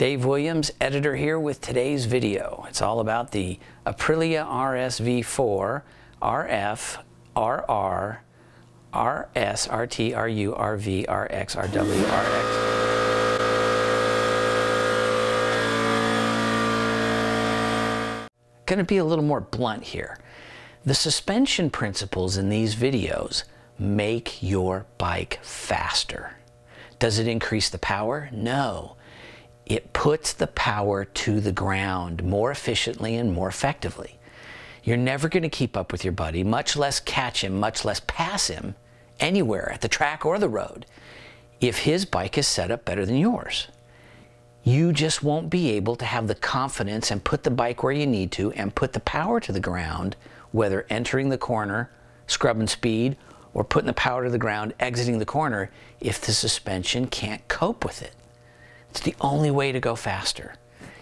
Dave Williams, editor here with today's video. It's all about the Aprilia RSV4 RF, RR, RS, RT, RU, RV, RX, RW, RX. Going to be a little more blunt here. The suspension principles in these videos make your bike faster. Does it increase the power? No. It puts the power to the ground more efficiently and more effectively. You're never going to keep up with your buddy, much less catch him, much less pass him anywhere at the track or the road if his bike is set up better than yours. You just won't be able to have the confidence and put the bike where you need to and put the power to the ground, whether entering the corner, scrubbing speed, or putting the power to the ground, exiting the corner, if the suspension can't cope with it. It's the only way to go faster.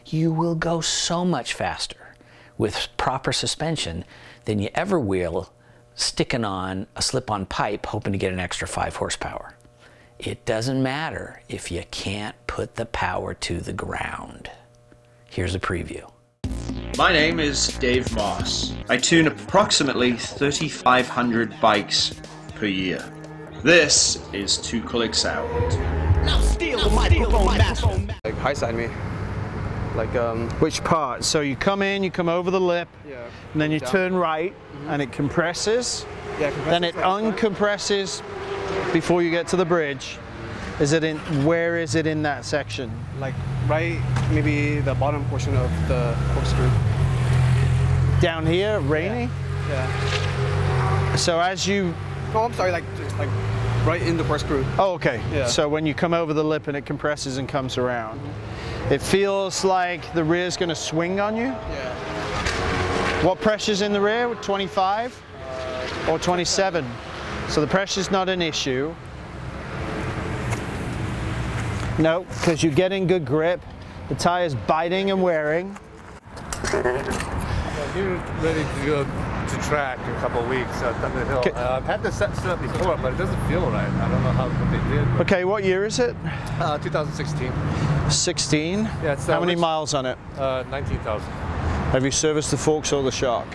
You will go so much faster with proper suspension than you ever will sticking on a slip-on pipe hoping to get an extra 5 horsepower. It doesn't matter if you can't put the power to the ground. Here's a preview. My name is Dave Moss. I tune approximately 3,500 bikes per year. This is Two Clicks Out. Now steal the microphone. Like high side me. Like which part? So you come in, you come over the lip, yeah, and then you turn right, and it compresses. Yeah, then it uncompresses before you get to the bridge. Is it in? Where is it in that section? Like right, maybe the bottom portion of the corkscrew. Down here, rainy. Yeah. So as you. Oh, I'm sorry. Like right in the corkscrew. Oh, okay. Yeah. So when you come over the lip and it compresses and comes around, it feels like the rear's going to swing on you. Yeah. What pressure's in the rear? 25 or 27. So the pressure's not an issue. No, because you're getting good grip. The tire's biting and wearing. You're ready to go to track in a couple of weeks at Thunder Hill. I've had this set up before, but it doesn't feel right. I don't know what they did. Okay, what year is it? 2016. 16? Yeah, it's how many miles on it? 19,000. Have you serviced the forks or the shock?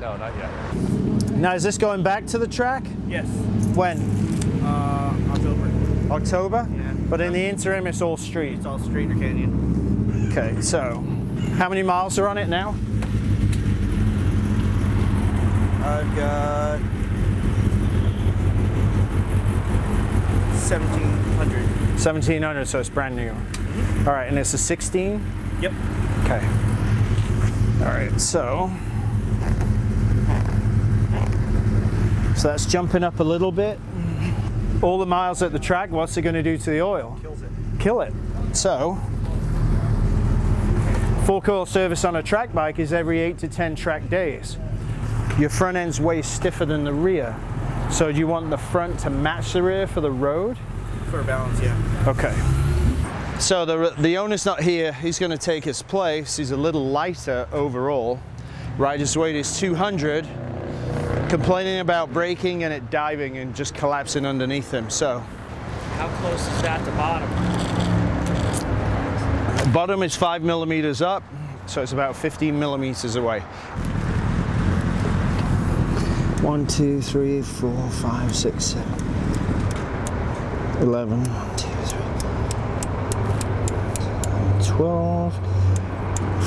No, not yet. Now, is this going back to the track? Yes. When? October. October? Yeah. But in the interim, it's all street? It's all street or canyon. Okay, so how many miles are on it now? I've got 1,700. 1,700, so it's brand new. All right, and it's a 16? Yep. Okay. All right, so. So that's jumping up a little bit. All the miles at the track, what's it going to do to the oil? Kills it. Kill it. So, fork oil service on a track bike is every 8 to 10 track days. Your front end's way stiffer than the rear. So do you want the front to match the rear for the road? For balance, yeah. Okay. So the owner's not here. He's going to take his place. He's a little lighter overall. Rider's weight is 200. Complaining about braking and it diving and just collapsing underneath him. So how close is that to bottom? Bottom is 5 millimeters up, so it's about 15 millimeters away. 1, 2, 3, 4, 5, 6, 7, 11. 12,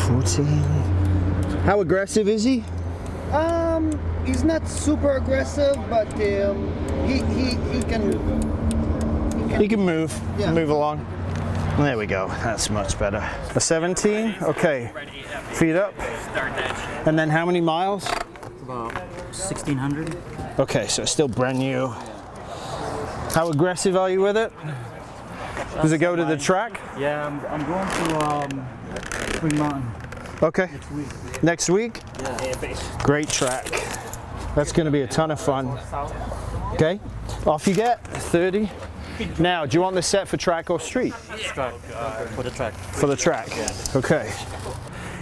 14. How aggressive is he? He's not super aggressive, but he can move, yeah. Move along. There we go. That's much better. A 17. Okay. Feet up. And then how many miles? About 1,600. Okay, so it's still brand new. How aggressive are you with it? Does it go to the track? Yeah, I'm going to Spring Mountain. Okay. Next week? Yeah. Great track. That's going to be a ton of fun. Okay, off you get. 30. Now, do you want this set for track or street? For the track. For the track. Okay.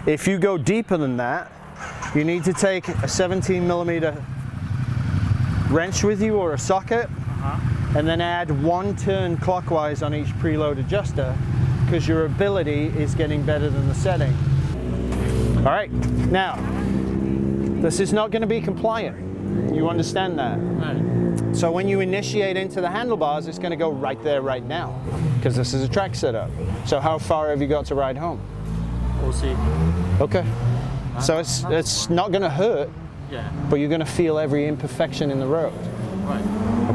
If you go deeper than that, you need to take a 17 millimeter wrench with you or a socket, and then add 1 turn clockwise on each preload adjuster because your ability is getting better than the setting. All right, now, this is not going to be compliant. You understand that? Right. So when you initiate into the handlebars, it's going to go right there, right now, because this is a track setup. So how far have you got to ride home? We'll see. Okay. So it's not going to hurt, yeah, but you're going to feel every imperfection in the road. Right.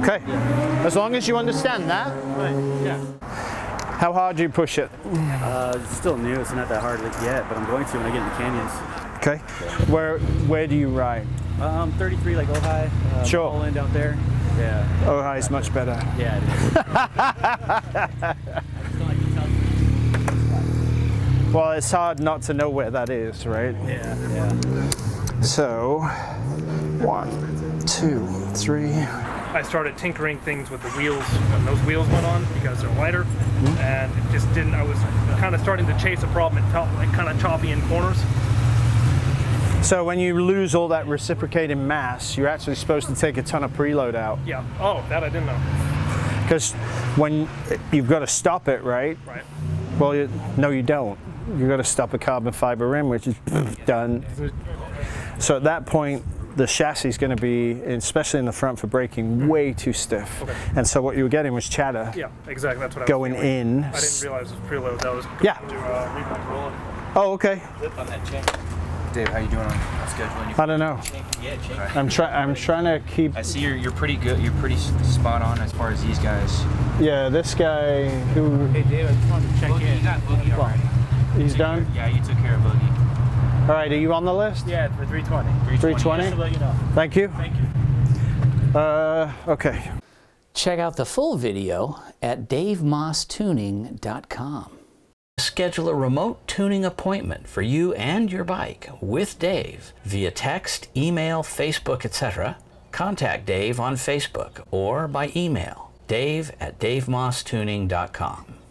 Okay. Yeah. As long as you understand that. Right. Yeah. How hard do you push it? It's still new. It's not that hard yet, but I'm going to when I get in the canyons. Okay. Where do you ride? 33, like Ojai. Sure. Poland out there. Yeah. Ojai is much better. Yeah, it is. I just don't like to tell you. Well, it's hard not to know where that is, right? Yeah. Yeah. So, 1, 2, 3. I started tinkering things with the wheels when those wheels went on because they're lighter, mm-hmm, and it just didn't. I was kind of starting to chase a problem and felt like kind of choppy in corners. So when you lose all that reciprocating mass, you're actually supposed to take a ton of preload out. Yeah. Oh, that I didn't know. Because when you've got to stop it, right? Right. Well, no, you don't. You've got to stop a carbon fiber rim, which is done. So at that point, the chassis is going to be, especially in the front for braking, way too stiff. Okay. And so what you were getting was chatter. Yeah, exactly. That's what I was going in. I didn't realize it was preload. That was going to recontrol. Oh, okay. On that chain. Dave, how you doing on scheduling? I don't know. Yeah, right. I'm trying to keep. I see you're pretty good. You're pretty spot on as far as these guys. Yeah, this guy who. Hey, Dave, I just wanted to check in. You got Boogie already. He's done. Yeah, you took care of Boogie. All right, are you on the list? Yeah, for 320. 320. Just to let you know. Thank you. Thank you. Okay. Check out the full video at DaveMossTuning.com. Schedule a remote tuning appointment for you and your bike with Dave via text, email, Facebook, etc. Contact Dave on Facebook or by email, dave@davemosstuning.com.